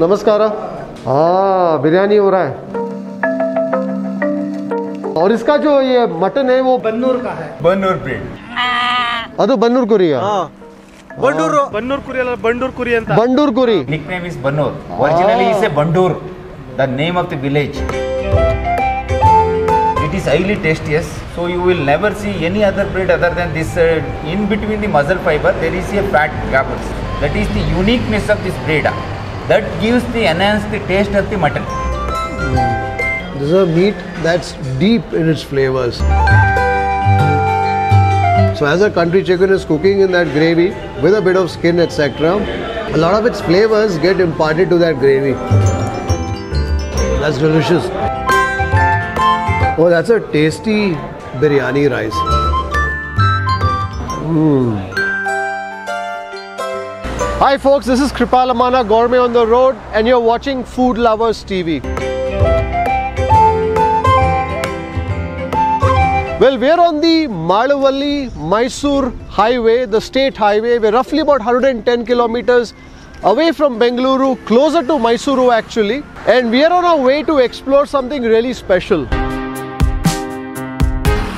नमस्कार। हाँ बिरयानी हो रहा है और इसका जो ये मटन है वो बन्नूर का है, बन्नूर ब्रीड। अदो बन्नूर कुरिया बन्नूर बन्नूर कुरी ಅಂತ बन्नूर कुरी। Nickname is Bannur, originally is a Bannur, the name of the village. It is highly tasty, so you will never see any other bread other than this. In between the muscle fiber there is a fat gappers, that is the uniqueness of this bread that gives the enhanced taste of the mutton. This is a meat that's deep in its flavors. So as a country chicken is cooking in that gravy with a bit of skin etc, a lot of its flavors get imparted to that gravy. That's delicious. Oh, that's a tasty biryani rice. Hi folks, this is Kripal Amanna, Gourmet on the Road, and you're watching Food Lovers TV. Well, we are on the Malavalli-Mysuru highway, the state highway. We're roughly about 110 kilometers away from Bengaluru, closer to Mysuru actually. And we are on our way to explore something really special.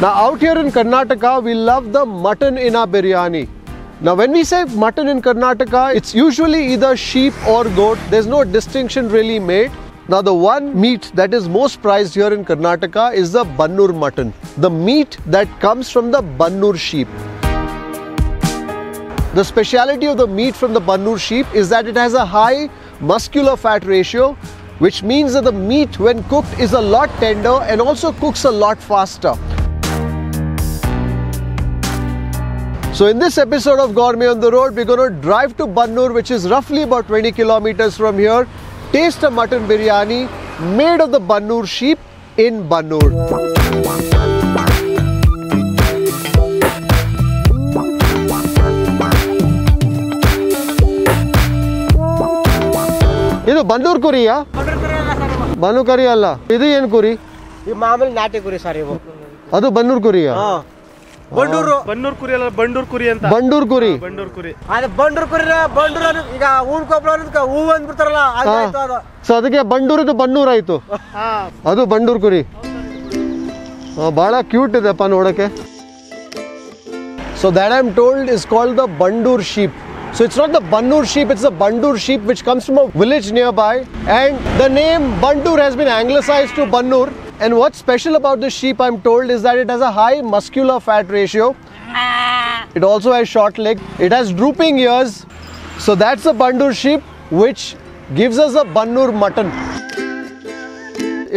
Now, out here in Karnataka, we love the mutton in our biryani. Now, when we say mutton in Karnataka, it's usually either sheep or goat. There's no distinction really made. Now the one meat that is most prized here in Karnataka is the Bannur mutton, the meat that comes from the Bannur sheep. The speciality of the meat from the Bannur sheep is that it has a high muscular fat ratio, which means that the meat when cooked is a lot tender and also cooks a lot faster. So in this episode of Gourmet on the Road, we're going to drive to Bannur, which is roughly about 20 kilometers from here. Taste a mutton biryani made of the Bannur sheep in Bannur. This is Bannur curry, huh? Bannur curry, Allah. This is curry. This is Nati Koli Kurma. That is Bannur curry, huh? Bannur कुरी अल्ल बन्नूर कुरी ಅಂತ बन्नूर कुरी ಅದು बन्नूर ಕುರಿ बन्नूर ಈಗ ಊನ್ ಕೋಪಲ ಅಂತ ಊನ್ ಅಂತ ಬಿಡ್ತಾರಲ್ಲ ಅದಾಯ್ತು ಅದು ಸೋ ಅದಕ್ಕೆ ಬನ್ನುರ್ ಇದು ಬನ್ನೂರ್ ಆಯ್ತು ಹಾ ಅದು ಬನ್ನುರ್ ಕುರಿ ಬಹಳ ಕ್ಯೂಟ್ ಇದೆ ಅಪ್ಪ ನೋಡಕ್ಕೆ so that I'm told is called the Bannur sheep. So it's not the Bannur sheep, it's the Bannur sheep which comes from a village nearby, and the name Bannur has been anglicized to Bannur. And what's special about this sheep, I'm told, is that it has a high muscular fat ratio. It also has short leg. It has drooping ears. So that's a Bannur sheep, which gives us a Bannur mutton.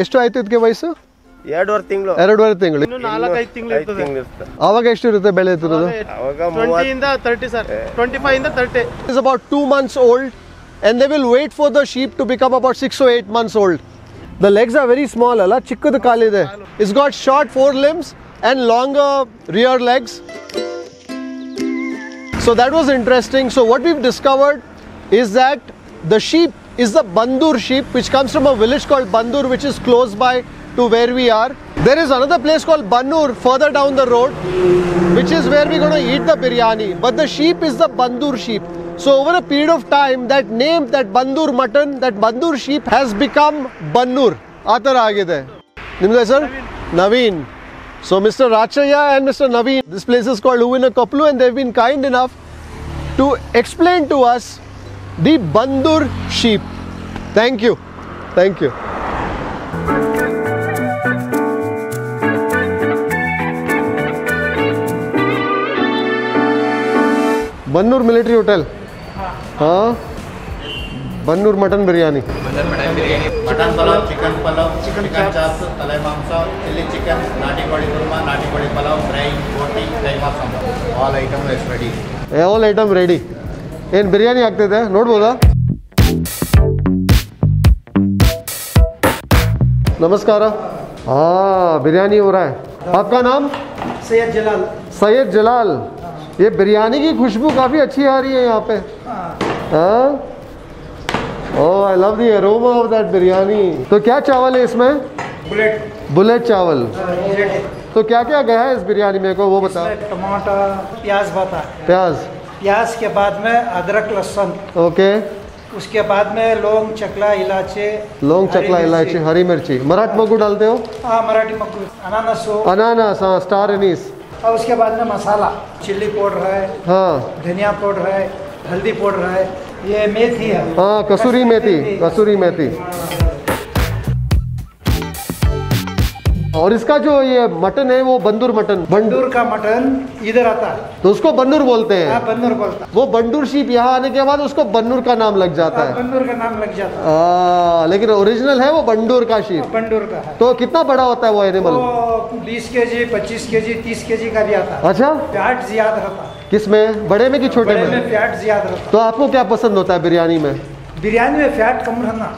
Eshtu aaytu idke vaisu? 2 ತಿಂಗಳು 2 ತಿಂಗಳು ಇನ್ನು 4-5 ತಿಂಗಳು ಇರ್ತದೆ. ಆವಾಗ ಎಷ್ಟು ಇರುತ್ತೆ ಬೆಳೆ ಇರ್ತದೆ? ಆವಾಗ 20 ಇಂದ 30 ಸರ್, 25 ಇಂದ 30. It is about 2 months old, and they will wait for the sheep to become about 6 or 8 months old. The legs are very small, ala chikkadu kalide. It's got short forelimbs and longer rear legs. So that was interesting. So what we've discovered is that the sheep is the Bannur sheep, which comes from a village called Bannur, which is close by to where we are. There is another place called Bannur further down the road, which is where we're going to eat the biryani. But the sheep is the Bannur sheep. So over a period of time, that name, that Bannur mutton, that Bannur sheep has become Bannur. Atar aagide. Nimda sir? Naveen. So Mr. Rachaya and Mr. Naveen, this place is called Huvina Koplu, and they've been kind enough to explain to us the Bannur sheep. Thank you. Thank you. Bannur Military Hotel. हाँ, Bannur mutton biryani, mutton pulao, chicken pulao, chicken chop, तले मांसा, chilli chicken, नाटी कोड़ी कुरमा, नाटी कोड़ी pulao, fry, roti, fry मांसा, all item is ready. All item ready. इन बिरयानी आते थे, note बोला. नमस्कार। हाँ, बिरयानी हो रहा है. आपका नाम? सैयद जलाल. सैयद जलाल. ये बिरयानी की खुशबू काफ़ी अच्छी आ रही है यहाँ पे. हाँ, oh I love the aroma of that biryani. तो क्या चावल है इसमें? बुलेट चावल. तो क्या क्या गया है इस बिरयानी में को वो बता. टमाटर, प्याज. के बाद में अदरक लहसुन. ओके. उसके बाद में लौंग, चकला, इलायची, हरी मिर्ची, मराठी मगू डालते हो? हाँ, मराठी मगू, अनानास हो, अनानास, हाँ, स्टार अनीस। और उसके बाद में मसाला, चिल्ली पाउडर है, हाँ, धनिया पाउडर है, हल्दी पाउडर है, ये मेथी है, हाँ, कसूरी मेथी, कसूरी मेथी। और इसका जो ये मटन है वो बंदूर मटन, बंदूर का मटन इधर आता है तो उसको बन्नूर बोलते हैं। बन्नूर बोलता है वो बंदूर शिप, यहाँ आने के बाद उसको बन्नूर का नाम लग जाता है, बंदूर का नाम लग जाता है। लेकिन ओरिजिनल है वो बंदूर का शिप, बंदूर का है। तो कितना बड़ा होता है वो एनिमल? 20 kg, 25 kg, 30 kg का भी आता है। अच्छा, फैट ज्यादा रहता है किसमें, बड़े में कि छोटे में? फैट ज्यादा रहता है। तो आपको क्या पसंद होता है बिरयानी में? बिरयानी में फैट कम रहना,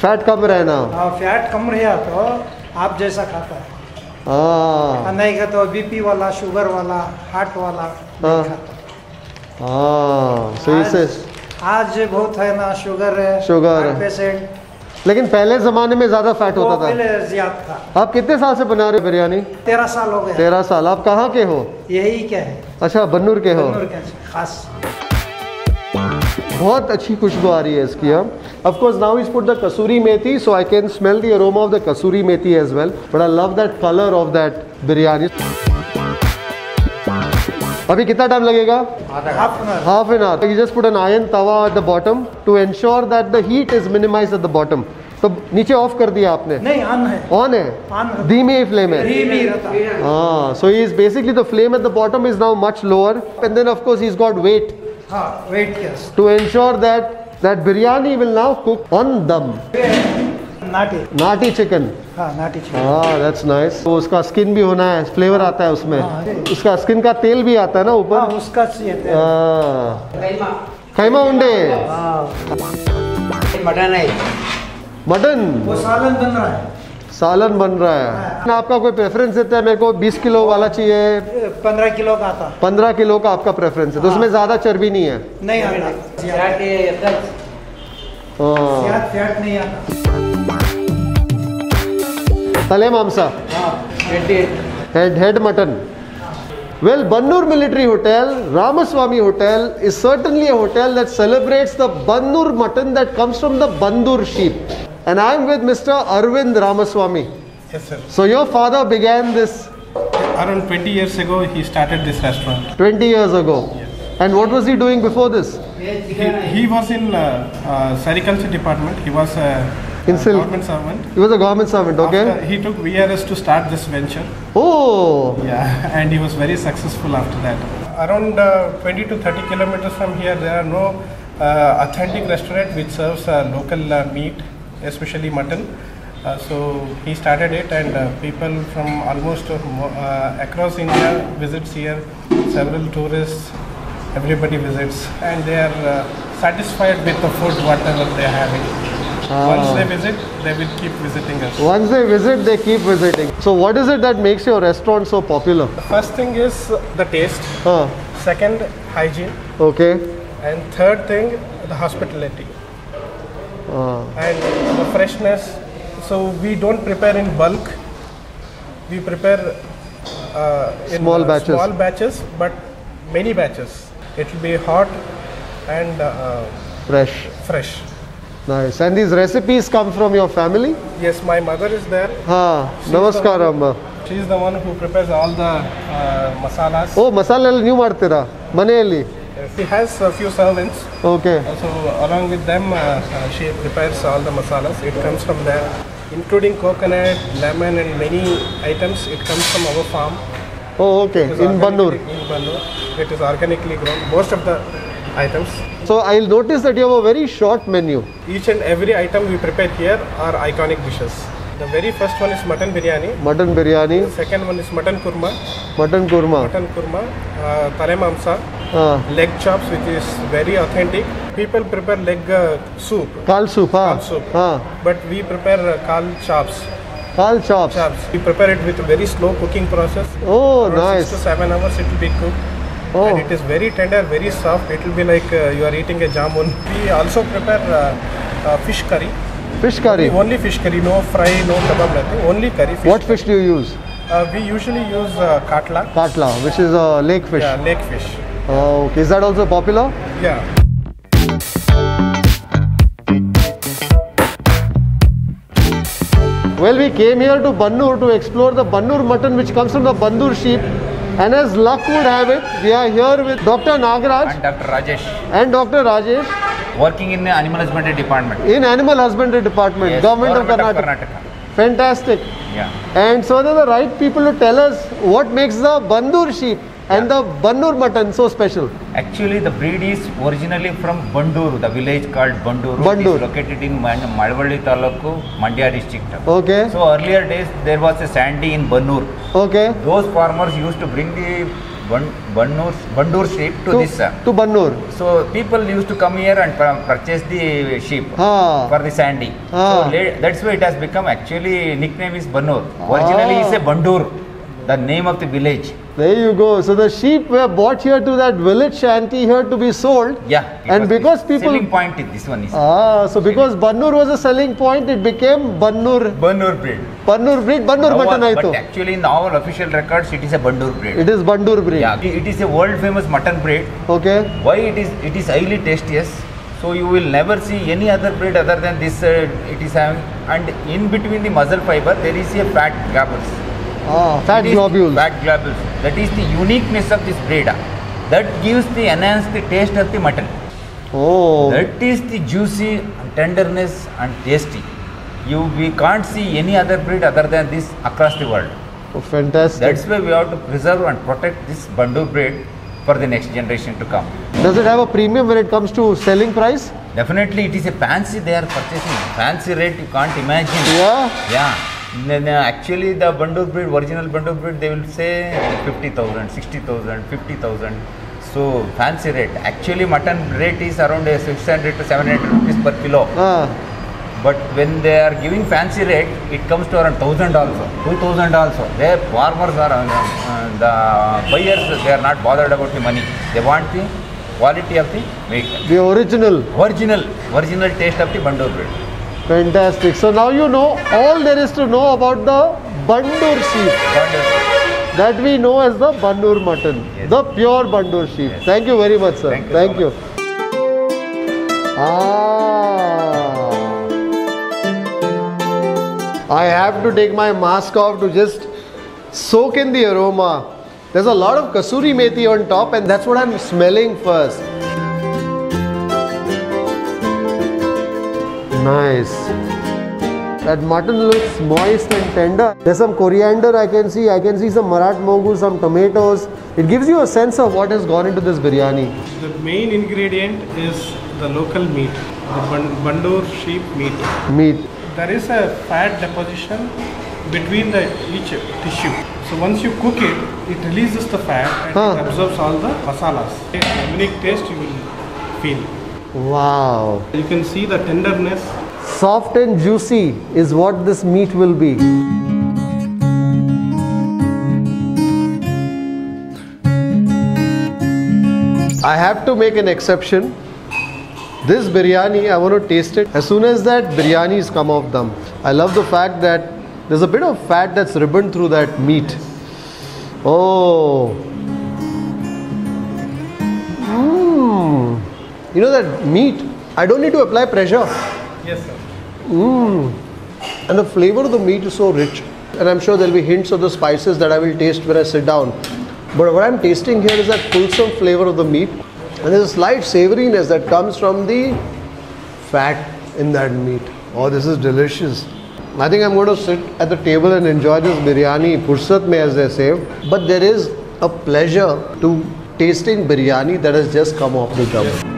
फैट कम रहना। फैट कम रहे तो आप जैसा खाता है, नहीं खाता तो बीपी वाला, शुगर वाला, हार्ट वाला नहीं खाता। सही से आज बहुत है ना, शुगर है, शुगर पेशेंट। लेकिन पहले जमाने में ज्यादा फैट होता था, पहले ज्यादा था। आप कितने साल से बना रहे हो बिरयानी? 13 साल हो गए। 13 साल। आप कहाँ के हो? यही क्या है। अच्छा, बन्नूर के हो? बन्नूर के, खास। बहुत अच्छी खुशबू आ रही है इसकी। हम of course now is put the kasuri methi, so I can smell the aroma of the kasuri methi as well, but I love that color of that biryani. अभी कितना टाइम लगेगा? half an hour. You just put an iron tawa at the bottom to ensure that the heat is minimized at the bottom. तो नीचे of कर दिया आपने? नहीं, on है, ऑन है, धीमी फ्लेम है, धीमी रहता है। हां, so he is basically the flame at the bottom is now much lower, and then of course he's got weight. हाँ, wait, yes. To ensure that biryani will now cook on dum. Nati chicken. हाँ, Nati chicken. हाँ, that's nice. तो उसका skin भी होना है, flavor आता है उसमें। उसका skin का तेल भी आता है ना ऊपर? हाँ, उसका तेल। खैमा उंडे। मटन है। मटन। वो सालन बन रहा है। सालन बन रहा है। आपका कोई प्रेफरेंस देता है? मेरे को 20 किलो वाला चाहिए, 15 किलो का आता। 15 किलो का आपका प्रेफरेंस है, तो उसमें ज्यादा चर्बी नहीं है? नहीं आता, फैट नहीं आता। तले मांसा, head mutton. Well, Bannur Military Hotel, Ramaswamy Hotel is certainly a hotel that celebrates the Bannur mutton that comes from the Bannur sheep. And I am with Mr. Arvind Ramaswamy. Yes, sir. So your father began this? Around 20 years ago, he started this restaurant. 20 years ago. Yes. And what was he doing before this? He was in agriculture department. He was a government servant. He was a government servant, okay. After he took VRS to start this venture. Oh! Yeah, and he was very successful after that. Around 20 to 30 kilometers from here, there are no authentic restaurant which serves local meat, especially mutton. So he started it, and people from almost across India visits here. Several tourists, everybody visits, and they are satisfied with the food whatever they are having. Once they visit, they will keep visiting us. Once they visit, they keep visiting. So what is it that makes your restaurant so popular? The first thing is the taste. Second, hygiene. Okay. And third thing, the hospitality. And the freshness. So we don't prepare in bulk. We prepare in small batches, but many batches. It will be hot and fresh. Nice. And these recipes come from your family? Yes, my mother is there. Ha, namaskar amma. She is the one who prepares all the masalas. Oh, masala new martira, maneli. She has a few servants. Okay. So along with them, she prepares all the masalas. It comes from there, including coconut, lemon, and many items. It comes from our farm. Oh, okay. In Bannur. In Bannur, it is organically grown. Most of the items. So I'll notice that you have a very short menu. Each and every item we prepare here are iconic dishes. The very first one is mutton biryani. Mutton biryani. The second one is mutton kurma. Mutton kurma. Mutton kurma. Tale mamsa. Leg chops, which is very authentic. People prepare leg soup. Kal soup. Kal soup. But we prepare kal chops. Kal chops. We prepare it with a very slow cooking process. Oh, nice. 6 to 7 hours it will be cooked. Oh. And it is very tender, very soft. It will be like you are eating a jamun. We also prepare fish curry. Fish curry? Only fish curry, no fry, no kebab, nothing. Only curry. Fish. What fish do you use? We usually use katla. Katla, which is a lake fish. Yeah, lake fish. Oh, okay. Is that also popular? Yeah. Well, we came here to Bannur to explore the Bannur mutton which comes from the Bannur sheep, and as luck would have it, we are here with Dr. Nagaraj and Dr. Rajesh. Working in the animal husbandry department. Yes, government of Karnataka. Fantastic. Yeah. And so they're the right people to tell us what makes the Bannur sheep and the Bannur mutton so special. Actually, the breed is originally from Bannur, the village called Bannur. Bannur is located in Malavalli Taluk, Mandya District. Okay. So earlier days there was a sandy in Bannur. Okay. Those farmers used to bring the Bannur sheep to Bannur. So people used to come here and purchase the sheep for the sandy. So that's why it has become, actually nickname is Bannur. Originally it's a Bannur, the name of the village. There you go. So the sheep were brought here to that village shanty here to be sold. Yeah. And because people selling point is this one is. So because Bannur was a selling point, it became Bannur. Bannur breed. Bannur mutton I thought. But actually, in all official records, it is a Bannur breed. Yeah. It is a world famous mutton breed. Okay. Why it is? It is highly tastiest. So you will never see any other breed other than this. It is having, and in between the muscle fiber, there is a fat globules. Fat globules. That is the uniqueness of this breed. That gives the enhanced taste of the mutton. Oh. That is the juicy tenderness and tasty. We can't see any other breed other than this across the world. Oh, fantastic. That's why we have to preserve and protect this Bannur breed for the next generation to come. Does it have a premium when it comes to selling price? Definitely, it is a fancy they are purchasing. Fancy rate you can't imagine. Yeah. Yeah. Actually, the Bannur breed, original Bannur breed, they will say 50,000, 60,000, 50,000. So fancy rate. Actually, mutton rate is around 600 to 700 rupees per kilo. But when they are giving fancy rate, it comes to around 1,000 also, 2,000 also. Their farmers are, the buyers, they are not bothered about the money. They want the quality of the meat. The original taste of the Bannur breed. Fantastic. So now you know all there is to know about the Bannur sheep that we know as the Bannur mutton, the pure Bannur sheep. Thank you very much, sir. Thank you. I have to take my mask off to just soak in the aroma. There's a lot of kasoori methi on top, and that's what I'm smelling first. Nice. That mutton looks moist and tender. There's some coriander I can see. I can see some marat mogu, some tomatoes. It gives you a sense of what has gone into this biryani. The main ingredient is the local meat, the Bannur sheep meat. There is a fat deposition between each tissue. So once you cook it, it releases the fat and it absorbs all the masalas. It's a unique taste you will feel. Wow. You can see the tenderness. Soft and juicy is what this meat will be. I have to make an exception. This biryani, I want to taste it as soon as that biryani's come off them. I love the fact that there's a bit of fat that's ribboned through that meat. Oh. You know that meat, I don't need to apply pressure. Yes, sir. And the flavor of the meat is so rich. And I'm sure there'll be hints of the spices that I will taste when I sit down. But what I'm tasting here is that fulsome flavor of the meat. And there's a slight savouriness that comes from the fat in that meat. Oh, this is delicious. I think I'm going to sit at the table and enjoy this biryani, fursat mein as they say. But there is a pleasure to tasting biryani that has just come off the oven.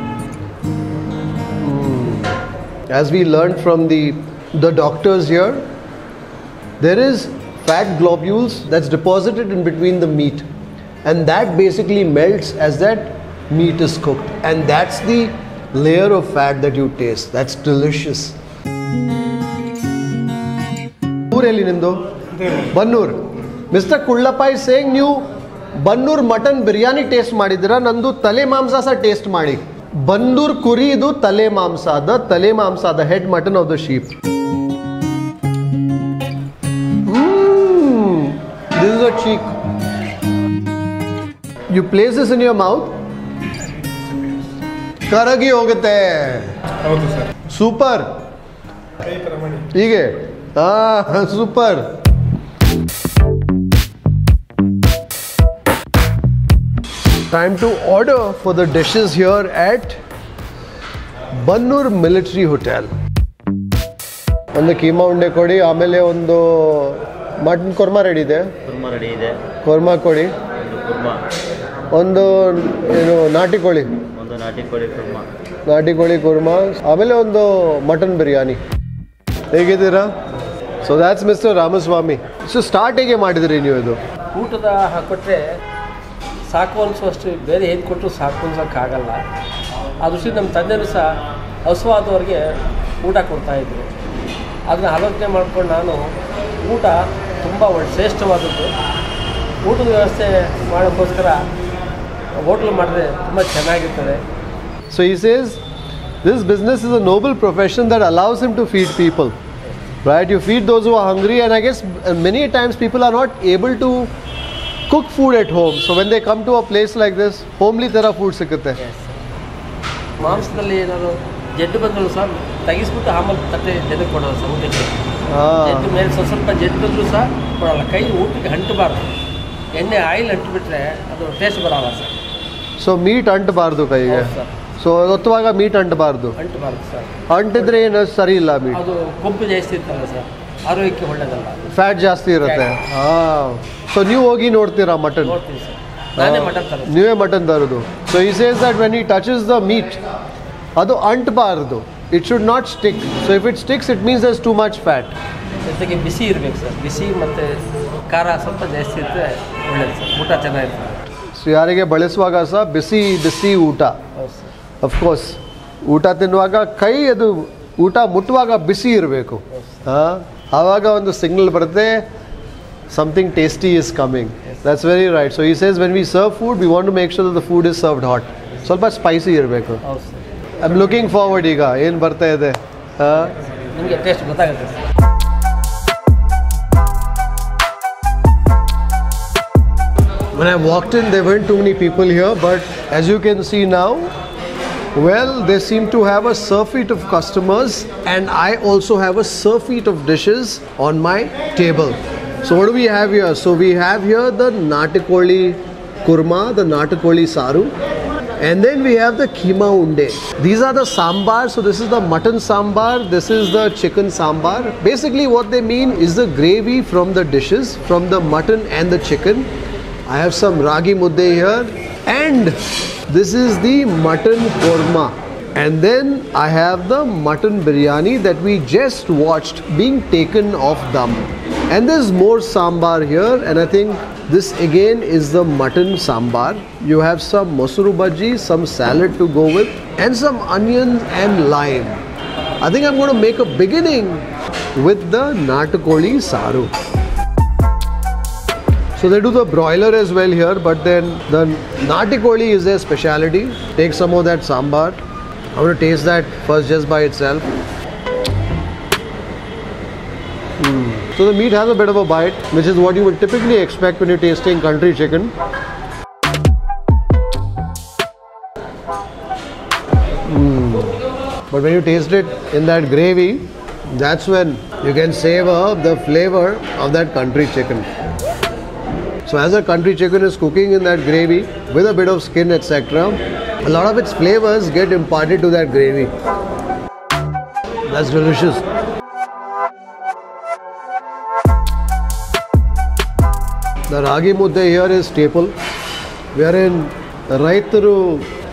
As we learned from the doctors here, there is fat globules that's deposited in between the meat, and that basically melts as that meat is cooked, and that's the layer of fat that you taste. That's delicious. Bannur. Mr. Kullapai is saying you Bannur mutton biryani taste madidira, nandu tale mamsa taste madi. Bannur kuri idu tale mamsa, the head mutton of the sheep. This is a cheek. You place this in your mouth. Karagi hogate. Super. हाँ super. Time to order for the dishes here at Bannur Military Hotel. ಒಂದು ಕೀಮಾ ಉಂಡೆ ಕೊಡಿ, ಆಮೇಲೆ ಒಂದು mutton ಕೊರ್ಮಾ ready ಇದೆ, ಕೊರ್ಮಾ ಕೊಡಿ, ಒಂದು ಏನು ನಾಟಿ ಕೋಳಿ, ನಾಟಿ ಕೋಳಿ ಕುರ್ಮಾ, ಆಮೇಲೆ ಒಂದು ಮಟನ್ ಬಿರಿಯಾನಿ. ಹೇಗಿದ್ದೀರಾ? So that's Mr. Ramaswamy. So start ಹೇಗೆ ಮಾಡಿದ್ರಿ ನೀವು? ಇದು ಊಟದ ಹಾಕೊಟ್ರೆ ಸಾಕು ಅನಿಸುವಷ್ಟು, ಬೇರೆ ಏನು ಕೊಟ್ಟರು ಸಾಕು ಅನ್ಸೋಕ್ಕಾಗಲ್ಲ. ಆ ದೃಷ್ಟಿ ನಮ್ಮ ತಂದೆಯೂ ಸಹ ಹಸುವಾದವ್ರಿಗೆ ಊಟ ಕೊಡ್ತಾಯಿದ್ರು. ಅದನ್ನ ಆಲೋಚನೆ ಮಾಡ್ಕೊಂಡು ನಾನು ಊಟ ತುಂಬ ಒಳ್ಳೆ ಶ್ರೇಷ್ಠವಾದದ್ದು, ಊಟದ ವ್ಯವಸ್ಥೆ ಮಾಡೋಕ್ಕೋಸ್ಕರ ಹೋಟ್ಲ್ ಮಾಡಿದ್ರೆ ತುಂಬ ಚೆನ್ನಾಗಿರ್ತದೆ. So he says this business is a noble profession that allows him to feed people, right? You feed those who are hungry, and I guess many times people are not able to cook food at home, so when they come to a place like this, homely tara food sikutte. Yes sir. Maamsadalli enano jeddu bandru sir tagisbitu amal tatte jede kodala sir utakke jeddu mere sosarpa jeddu bandru sir kodala kai ootige hantbaru enne oil hantbitre adu taste barala sir. So meat hantbardu kai ge. So ಹೊತ್ತುವಾಗ meat ಅಂಟಬಾರ್ದು, ಅಂಟಿದ್ರೆ ಏನು ಸರಿ ಇಲ್ಲ. Meet ಅದು ಕೊಬ್ಬು ಜಾಸ್ತಿ ಇರ್ತಲ್ಲ ಸರ್, ಆರೋಗ್ಯಕ್ಕೆ ಒಳ್ಳೆಯದಲ್ಲ, ಫ್ಯಾಟ್ ಜಾಸ್ತಿ ಇರುತ್ತೆ. ಹಾಂ, ಸೊ ನೀವು ಹೋಗಿ ನೋಡ್ತೀರಾ ಮಟನ್? ನೀವೇ ಮಟನ್ ತರೋದು. ಸೊ ಈ says that when he touches the meat, ಅದು ಅಂಟಬಾರ್ದು, it should not stick. So if it sticks it means Dus too much fat. ಜೊತೆಗೆ ಬಿಸಿ ಇರಬೇಕು ಸರ್, ಬಿಸಿ ಮತ್ತು ಖಾರ ಸ್ವಲ್ಪ ಜಾಸ್ತಿ ಇರುತ್ತೆ ಒಳ್ಳೆಯದು ಸರ್, ಊಟ ಚೆನ್ನಾಗಿರ್ತದೆ. ಸೊ ಯಾರಿಗೆ ಬಳಸುವಾಗ ಸಹ ಬಿಸಿ ಬಿಸಿ ಊಟ, ಅಫ್ಕೋರ್ಸ್ ಊಟ ತಿನ್ನುವಾಗ ಕೈ ಅದು ಊಟ ಮುಟ್ಟುವಾಗ ಬಿಸಿ ಇರಬೇಕು. ಹಾಂ, ಆವಾಗ ಒಂದು ಸಿಗ್ನಲ್ ಬರುತ್ತೆ, something tasty is coming. That's very right. So ಈ says when we serve food we want to make sure the food is served hot, ಸ್ವಲ್ಪ ಸ್ಪೈಸಿ ಇರಬೇಕು. ಐ ಆಮ್ ಲುಕಿಂಗ್ ಫಾರ್ವರ್ಡ್ ಈಗ ಏನು ಬರ್ತಾ ಇದೆ. ಹಾಂ, ನಿಮಗೆ ಟೇಸ್ಟ್ ಗೊತ್ತಾಗುತ್ತೆ. When I walked in, there weren't too many people here, but as you can see now, well, they seem to have a surfeit of customers, and I also have a surfeit of dishes on my table. So what do we have here? So we have here the Nati Koli Kurma, the Nati Koli Saru, and then we have the Keema Unde. These are the sambar. So this is the mutton sambar, this is the chicken sambar. Basically what they mean is the gravy from the dishes, from the mutton and the chicken. I have some ragi mudde here, and this is the mutton korma, and then I have the mutton biryani that we just watched being taken off dum, and there's more sambar here, and I think this again is the mutton sambar. You have some Mysuru bhaji, some salad to go with, and some onions and lime. I think I'm going to make a beginning with the Nati Koli Saru. So they do the broiler as well here, but then the Nati Koli is their speciality. Take some of that sambar. I want to taste that first just by itself. So the meat has a bit of a bite, which is what you would typically expect when you're tasting country chicken. But when you taste it in that gravy, that's when you can savor the flavor of that country chicken. So as a country chicken is cooking in that gravy with a bit of skin etc, a lot of its flavors get imparted to that gravy. That's delicious. The ragi mudde here is staple. We are in Raitru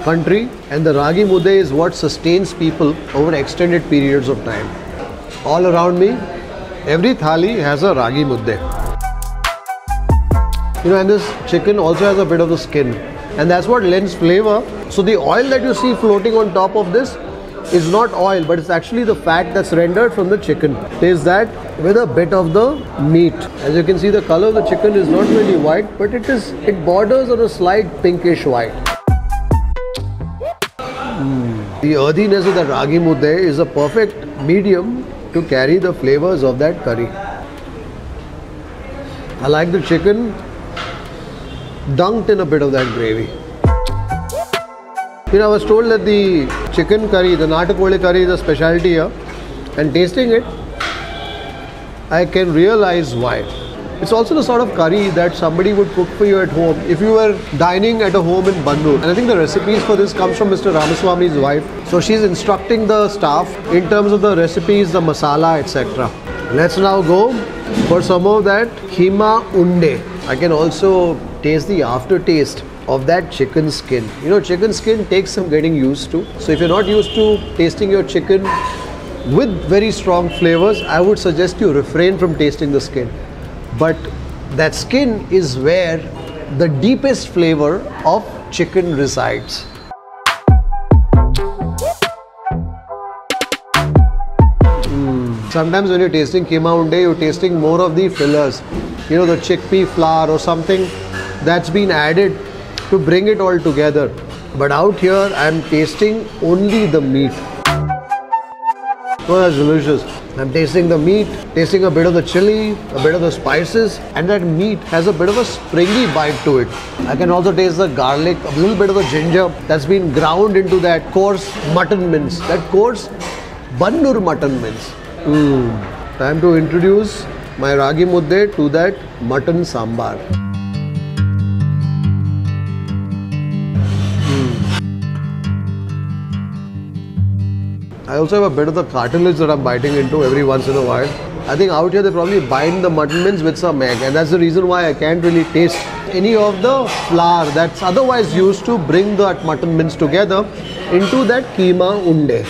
country, and the ragi mudde is what sustains people over extended periods of time. All around me, every thali has a ragi mudde. You know, and this chicken also has a bit of the skin, and that's what lends flavor. So the oil that you see floating on top of this is not oil, but it's actually the fat that's rendered from the chicken. Taste that with a bit of the meat. As you can see, the color of the chicken is not really white, but it borders on a slight pinkish white. The earthiness of the ragi mudde is a perfect medium to carry the flavors of that curry. I like the chicken dunked in a bit of that gravy. You know, I was told that the chicken curry, the Nati Koli curry, is a specialty here, and tasting it, I can realize why. It's also the sort of curry that somebody would cook for you at home if you were dining at a home in Bannur. And I think the recipes for this comes from Mr. Ramaswamy's wife. So she's instructing the staff in terms of the recipes, the masala, etc. Let's now go for some of that keema unde. I can also taste the aftertaste of that chicken skin. You know, chicken skin takes some getting used to. So if you're not used to tasting your chicken with very strong flavors, I would suggest you refrain from tasting the skin. But that skin is where the deepest flavor of chicken resides. Sometimes when you're tasting keema unde, you're tasting more of the fillers. You know, the chickpea flour or something that's been added to bring it all together. But out here, I'm tasting only the meat. Oh, that's delicious. I'm tasting the meat, tasting a bit of the chili, a bit of the spices, and that meat has a bit of a springy bite to it. I can also taste the garlic, a little bit of the ginger that's been ground into that coarse mutton mince, that coarse Bannur mutton mince. Time to introduce my ragi mudde to that mutton sambar. I also have a bit of the cartilage that I'm biting into every once in a while. I think out here they probably bind the mutton mince with some egg, and that's the reason why I can't really taste any of the flour that's otherwise used to bring that mutton mince together into that keema unde.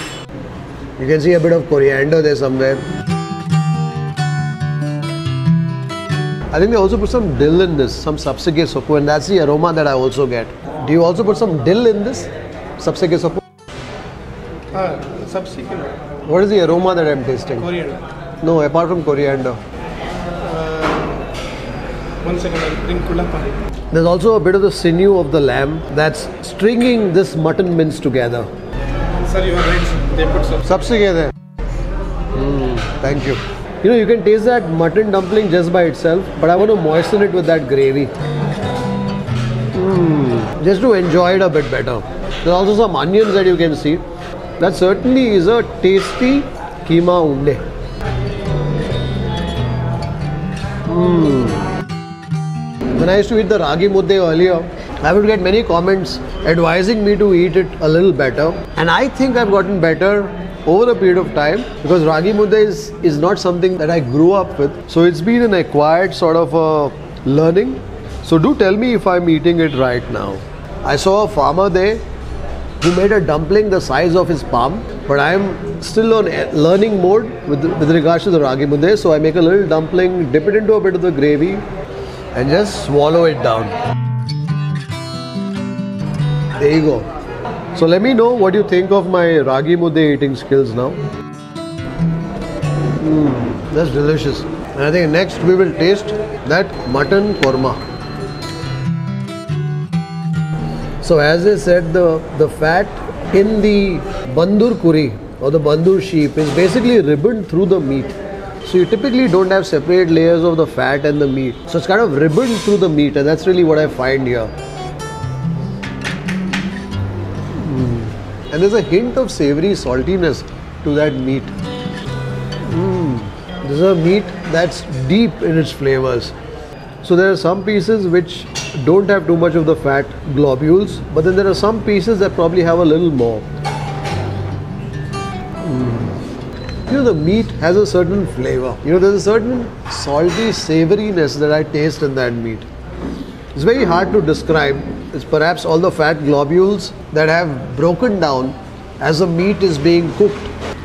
You can see a bit of coriander there somewhere. I think they also put some dill in this, some sabse ke sokko, and that's the aroma that I also get. Do you also put some dill in this? Sabse ke sokko? What is the aroma that I'm tasting? Coriander. No, apart from coriander. One second, I'll bring kula pani. There's also a bit of the sinew of the lamb that's stringing this mutton mince together. Sir, you are right. They put sabse together. Thank you. You know, you can taste that mutton dumpling just by itself, but I want to moisten it with that gravy. Just to enjoy it a bit better. There's also some onions that you can see. That certainly is a tasty keema unde. When I used to eat the ragi mudde earlier, I would get many comments advising me to eat it a little better. And I think I've gotten better over a period of time because ragi mudde is not something that I grew up with. So it's been an acquired sort of a learning. So do tell me if I'm eating it right now. I saw a farmer there who made a dumpling the size of his palm, but I am still on learning mode with regards to the ragi mudde, so I make a little dumpling, dip it into a bit of the gravy and just swallow it down. There you go. So let me know what you think of my ragi mudde eating skills now. That's delicious. And I think next we will taste that mutton korma. So as I said, the fat in the Bandur kuri or the Bandur sheep is basically ribboned through the meat. So you typically don't have separate layers of the fat and the meat. So it's kind of ribboned through the meat, and that's really what I find here. And there's a hint of savory saltiness to that meat. This is a meat that's deep in its flavors. So there are some pieces which don't have too much of the fat globules, but then there are some pieces that probably have a little more. You know, the meat has a certain flavor. You know, there's a certain salty savouriness that I taste in that meat. It's very hard to describe. It's perhaps all the fat globules that have broken down as the meat is being cooked.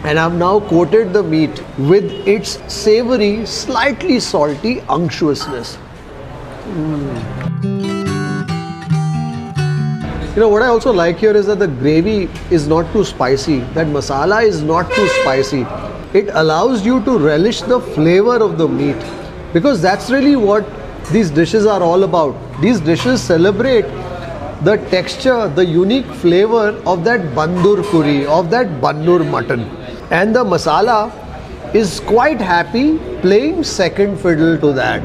And I've now coated the meat with its savoury, slightly salty unctuousness. You know, what I also like here is that the gravy is not too spicy. That masala is not too spicy. It allows you to relish the flavor of the meat, because that's really what these dishes are all about. These dishes celebrate the texture, the unique flavor of that Bandur kuri, of that Bannur mutton. And the masala is quite happy playing second fiddle to that.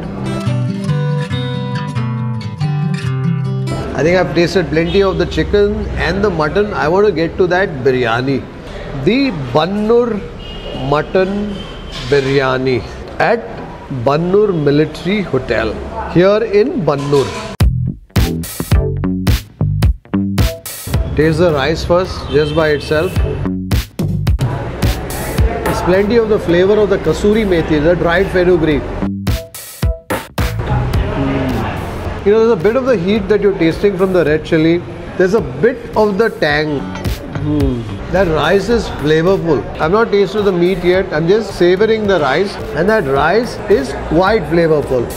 I think I've tasted plenty of the chicken and the mutton. I want to get to that biryani. The Bannur mutton biryani at Bannur Military Hotel here in Bannur. Taste the rice first, just by itself. There's plenty of the flavor of the kasoori methi, the dried fenugreek. You know, there's a bit of the heat that you're tasting from the red chili. There's a bit of the tang. That rice is flavorful. I've not tasted the meat yet. I'm just savoring the rice, and that rice is quite flavorful.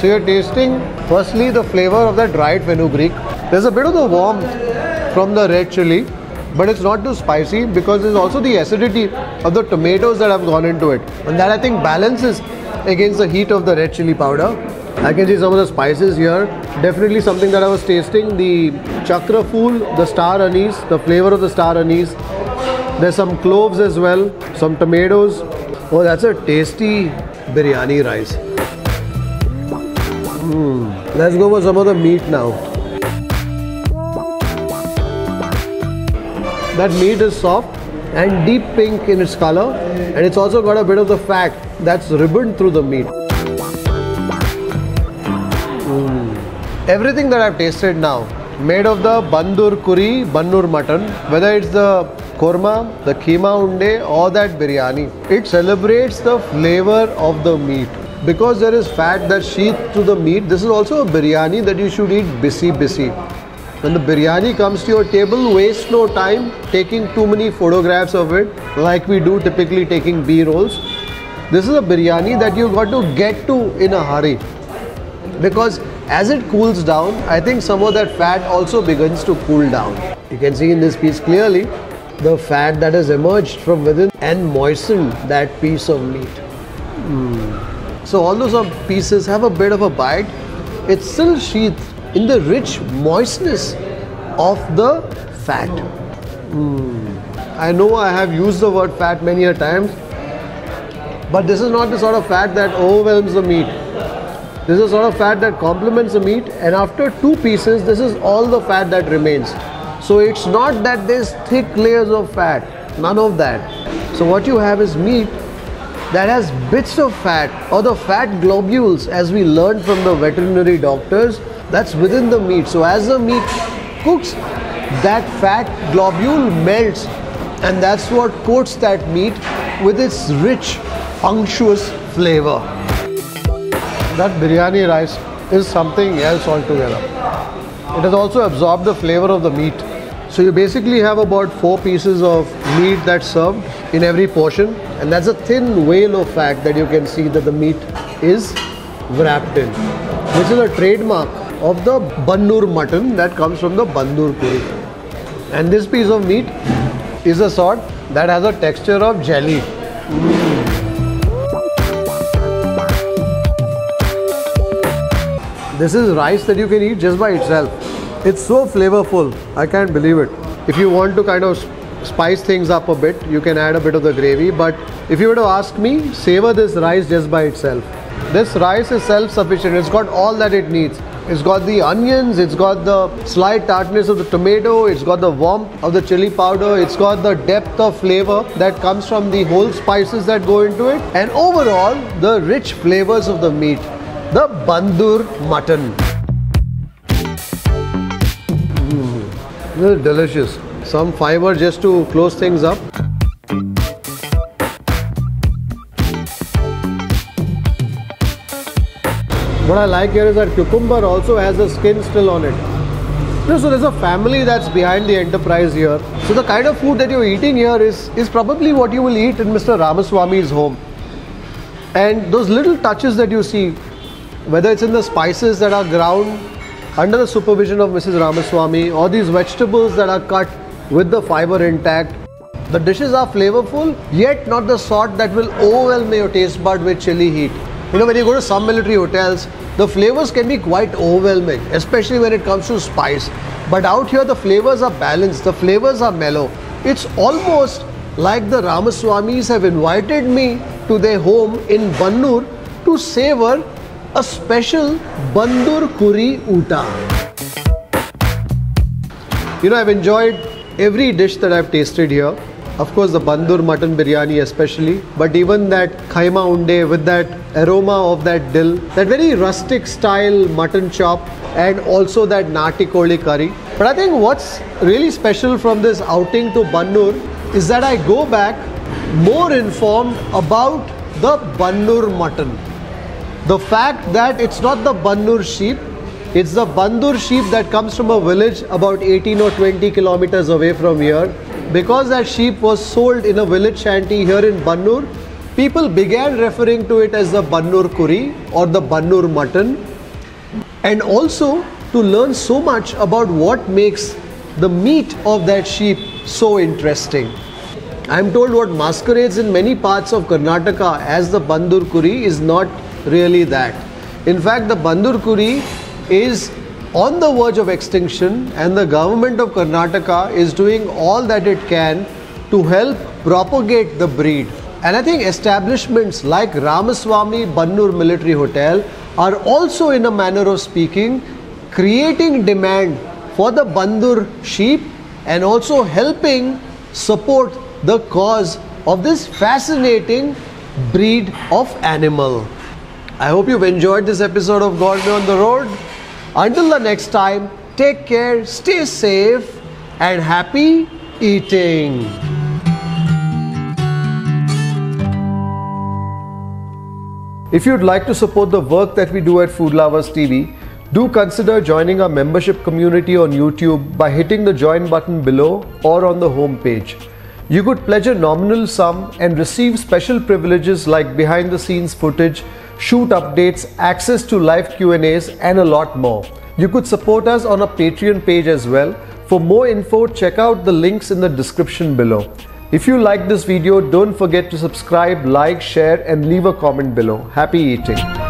So you're tasting firstly the flavor of that dried fenugreek. There's a bit of the warmth from the red chili, but it's not too spicy because there's also the acidity of the tomatoes that have gone into it, and that I think balances against the heat of the red chili powder. I can see some of the spices here. Definitely something that I was tasting, the chakra fool, the star anise, the flavor of the star anise. There's some cloves as well, some tomatoes. Oh, that's a tasty biryani rice. Let's go for some of the meat now. That meat is soft and deep pink in its color, and it's also got a bit of the fat that's ribboned through the meat. Everything that I've tasted now, made of the Bannur curry, Bannur mutton, whether it's the korma, the keema unde or that biryani, it celebrates the flavor of the meat. Because there is fat that's sheathed to the meat, this is also a biryani that you should eat bisi. When the biryani comes to your table, waste no time taking too many photographs of it, like we do typically taking B-rolls. This is a biryani that you've got to get to in a hurry. Because as it cools down, I think some of that fat also begins to cool down. You can see in this piece clearly the fat that has emerged from within and moistened that piece of meat. So although some pieces have a bit of a bite, it's still sheathed in the rich moistness of the fat. I know I have used the word fat many a times, but this is not the sort of fat that overwhelms the meat. This is a sort of fat that complements the meat, and after two pieces, this is all the fat that remains. So it's not that there's thick layers of fat, none of that. So what you have is meat that has bits of fat, or the fat globules, as we learned from the veterinary doctors, that's within the meat. So as the meat cooks, that fat globule melts, and that's what coats that meat with its rich, unctuous flavor. That biryani rice is something else altogether. It has also absorbed the flavor of the meat. So you basically have about 4 pieces of meat that's served in every portion, and that's a thin veil of fat that you can see that the meat is wrapped in, which is a trademark of the Bannur mutton that comes from the Bannur curry. And this piece of meat is a sort that has a texture of jelly. This is rice that you can eat just by itself. It's so flavorful, I can't believe it. If you want to kind of spice things up a bit, you can add a bit of the gravy, but if you were to ask me, savor this rice just by itself. This rice is self-sufficient, it's got all that it needs. It's got the onions, it's got the slight tartness of the tomato, it's got the warmth of the chili powder, it's got the depth of flavor that comes from the whole spices that go into it, and overall, the rich flavors of the meat. The Bannur mutton. This is delicious. Some fiber just to close things up. What I like here is that cucumber also has the skin still on it. So there's a family that's behind the enterprise here. So the kind of food that you're eating here is probably what you will eat in Mr. Ramaswamy's home. And those little touches that you see, whether it's in the spices that are ground under the supervision of Mrs. Ramaswamy, or these vegetables that are cut with the fiber intact. The dishes are flavorful, yet not the sort that will overwhelm your taste bud with chili heat. You know, when you go to some military hotels, the flavors can be quite overwhelming, especially when it comes to spice. But out here, the flavors are balanced, the flavors are mellow. It's almost like the Ramaswamies have invited me to their home in Bannur to savor a special Bannur curry uta. You know, I've enjoyed every dish that I've tasted here. Of course, the Bandur mutton biryani especially, but even that khaima unde with that aroma of that dill, that very rustic style mutton chop, and also that Nati Koli curry. But I think what's really special from this outing to Bannur is that I go back more informed about the Bannur mutton. The fact that it's not the Bannur sheep, it's the Bannur sheep that comes from a village about 18 or 20 kilometers away from here. Because that sheep was sold in a village shanty here in Bannur, people began referring to it as the Bannur curry or the Bannur mutton. And also to learn so much about what makes the meat of that sheep so interesting. I am told what masquerades in many parts of Karnataka as the Bannur curry is not really that. In fact, the Bannur curry is on the verge of extinction, and the government of Karnataka is doing all that it can to help propagate the breed. And I think establishments like Ramaswamy Bannur Military Hotel are also, in a manner of speaking, creating demand for the Bannur sheep and also helping support the cause of this fascinating breed of animal. I hope you've enjoyed this episode of Gourmet on the Road. Until the next time, take care, stay safe, and happy eating. If you'd like to support the work that we do at Food Lovers TV, do consider joining our membership community on YouTube by hitting the join button below or on the home page. You could pledge a nominal sum and receive special privileges like behind the scenes footage, shoot updates, access to live Q&As, and a lot more. You could support us on a Patreon page as well. For more info, check out the links in the description below. If you like this video, don't forget to subscribe, like, share, and leave a comment below. Happy eating!